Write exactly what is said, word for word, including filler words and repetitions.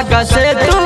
लगा से तू